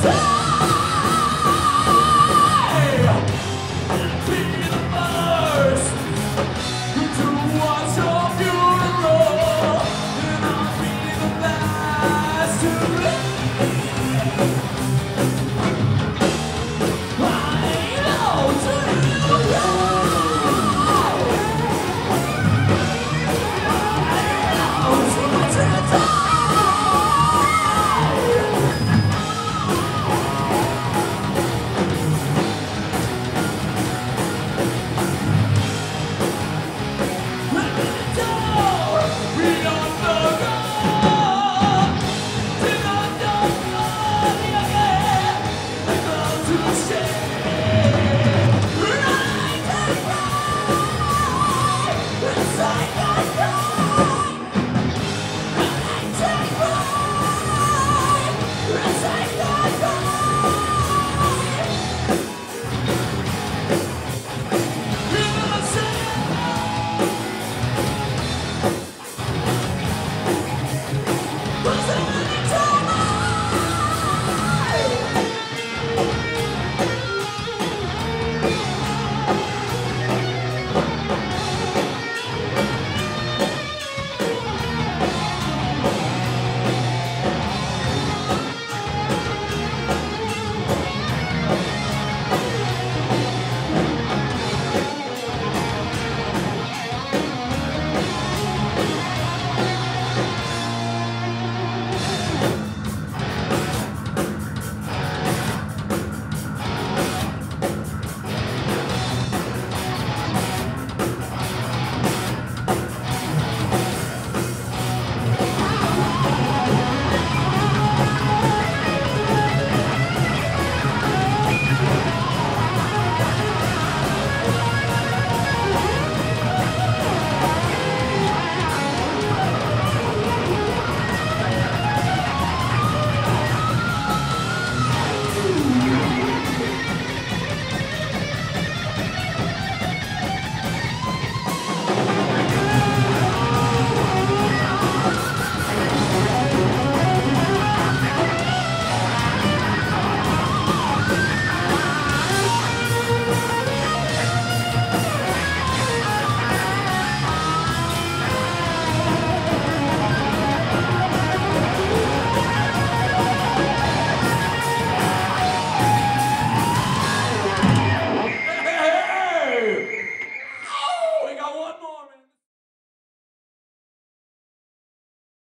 I know,